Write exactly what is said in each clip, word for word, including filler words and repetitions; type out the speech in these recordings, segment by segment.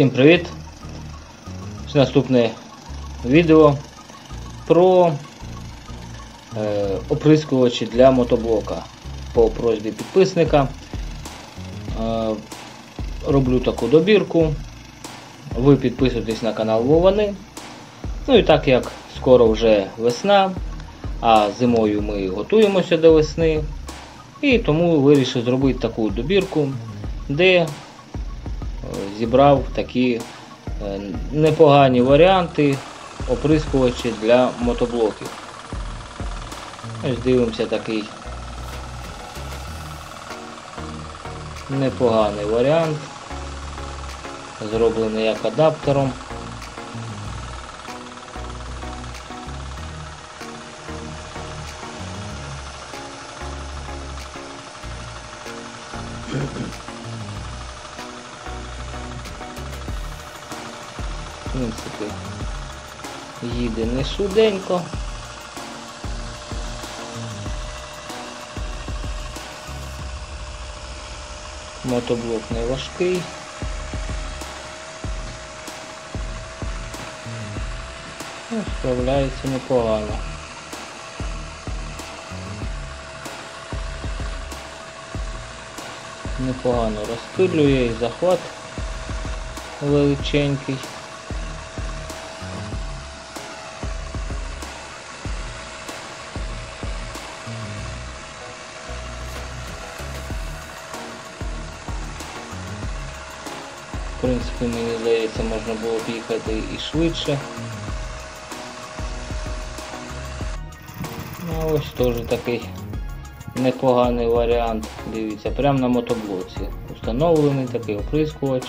Всім привіт! Це наступне відео про е, оприскувачі для мотоблока по просьбі підписника. Е, роблю таку добірку. Ви підписуйтесь на канал Вовани. Ну і так як скоро вже весна, а зимою ми готуємося до весни, і тому вирішив зробити таку добірку, де зібрав такі непогані варіанти оприскувачі для мотоблоків. Ось дивимося, такий непоганий варіант, зроблений як адаптером. В принципі, їде не швиденько. Мотоблок не важкий. Справляється непогано. Непогано розпилює, і захват величенький. В принципі, мені здається, можна було б їхати і швидше. А ось теж такий непоганий варіант. Дивіться, прямо на мотоблоці установлений такий оприскувач.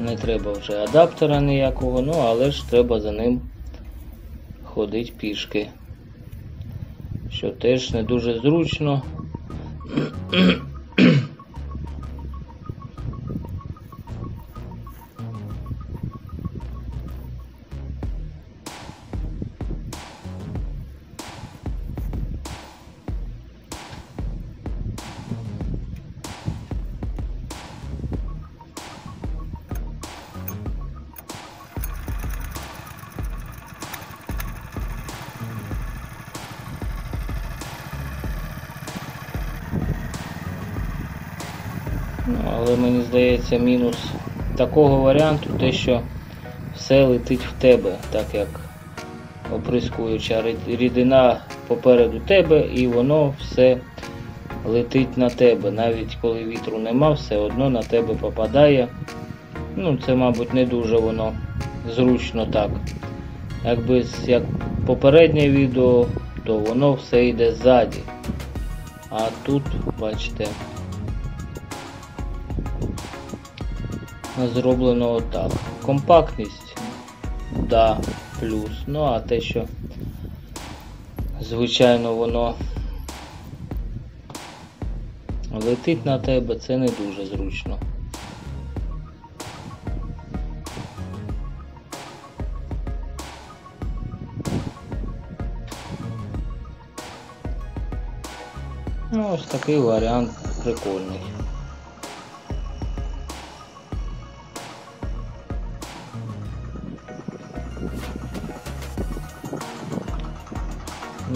Не треба вже адаптера ніякого, ну але ж треба за ним ходити пішки, що теж не дуже зручно. Ну, але мені здається, мінус такого варіанту те, що все летить в тебе, так як оприскуюча рідина попереду тебе, і воно все летить на тебе. Навіть коли вітру нема, все одно на тебе попадає. Ну, це, мабуть, не дуже воно зручно так. Якби як попереднє відео, то воно все йде ззаді. А тут, бачите, зроблено отак. Компактність, да, плюс. Ну а те, що звичайно воно летить на тебе, це не дуже зручно. Ну, ось такий варіант прикольний.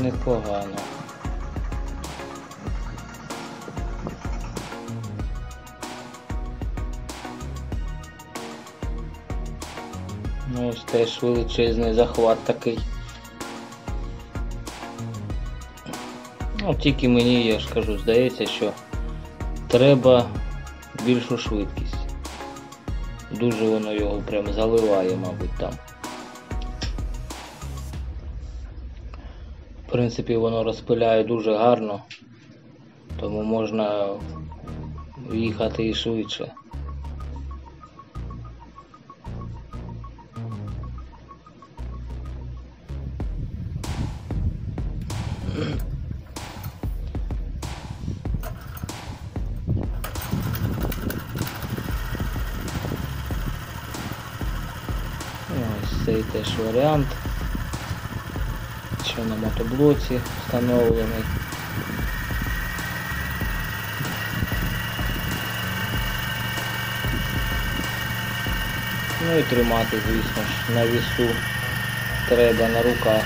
Непогано. Ну, ось теж величезний захват такий. Ну, тільки мені, я ж кажу, здається, що треба більшу швидкість. Дуже воно його прям заливає, мабуть, там. В принципі, воно розпиляє дуже гарно, тому можна їхати і швидше. Ось цей теж варіант. що на мотоблоці встановлений. Ну і тримати, звісно ж, на вісу треба на руках,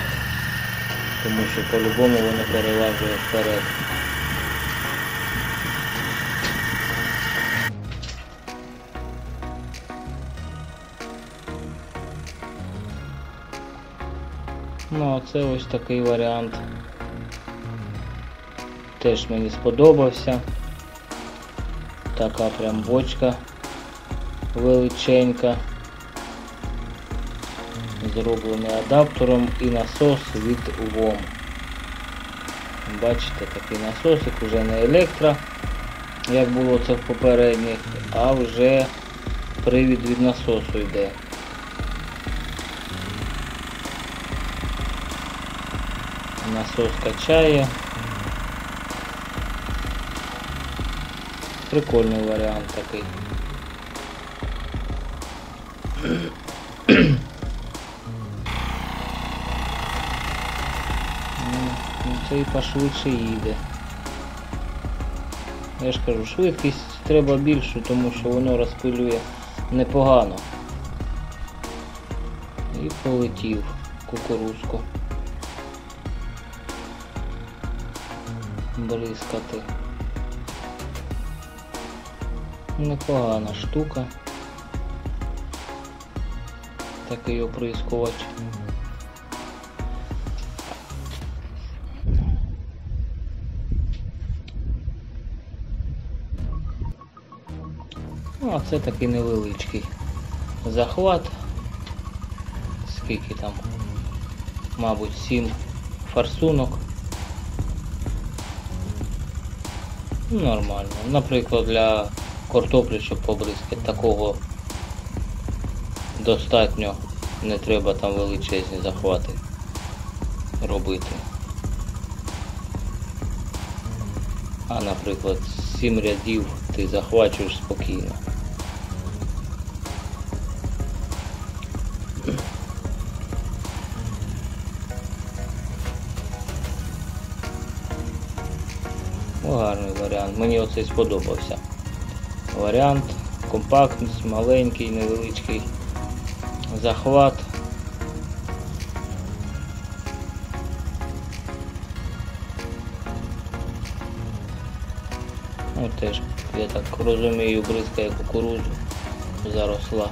тому що по-любому воно переважує вперед. Ну а це ось такий варіант теж мені сподобався. Така прям бочка величенька, зроблений адаптером і насос від ВОМ. Бачите, такий насосик, вже не електро, як було це в попередніх, а вже привід від насосу йде. Насос качає. Прикольний варіант такий. Це і пошвидше їде. Я ж кажу, швидкість треба більшу, тому що воно розпилює непогано. І полетів кукурузку бризкати. Непогана штука. Такий оприскувач. Ну, а це такий невеличкий захват. Скільки там? Мабуть, сім форсунок. Нормально. Наприклад, для картоплі, щоб побризкати, такого достатньо, не треба там величезні захвати робити. А, наприклад, сім рядів ти захвачуєш спокійно. Гарний варіант, мені оцей сподобався. Варіант, компактність, маленький, невеличкий захват. Ну, теж, я так розумію, бризкає кукурудзу, заросла.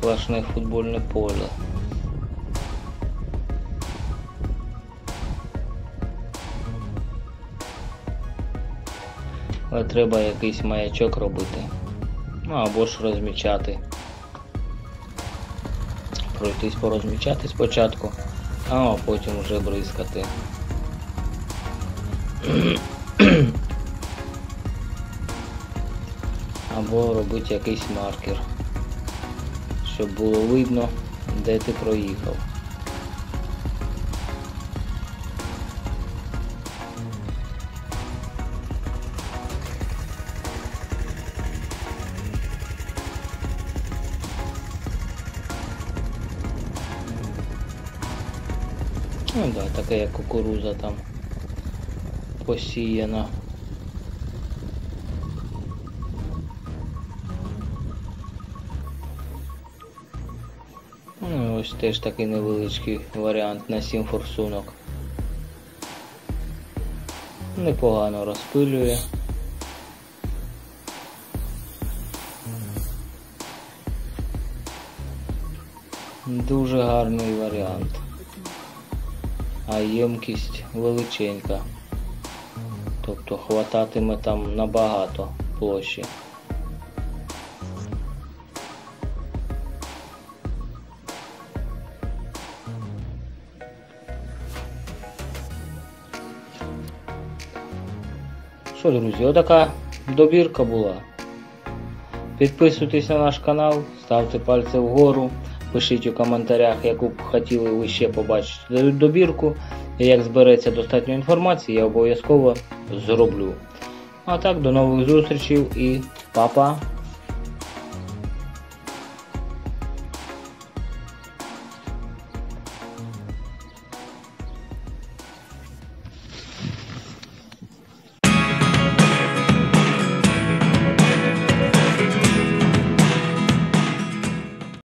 Сплошне футбольне поле. Але треба якийсь маячок робити, ну або ж розмічати, пройтись порозмічати спочатку, а потім вже бризкати. Або робити якийсь маркер, щоб було видно, де ти проїхав. Ну так, да, така як кукуруза там посіяна. Ну ось теж такий невеличкий варіант на сім форсунок. Непогано розпилює. Дуже гарний варіант. А ємкість величенька, тобто хвататиме там набагато площі. Що, друзі, отака добірка була. Підписуйтесь на наш канал, ставте пальці вгору. Пишіть у коментарях, яку б хотіли ви ще побачити добірку. Як збереться достатньо інформації, я обов'язково зроблю. А так, до нових зустрічей і па-па!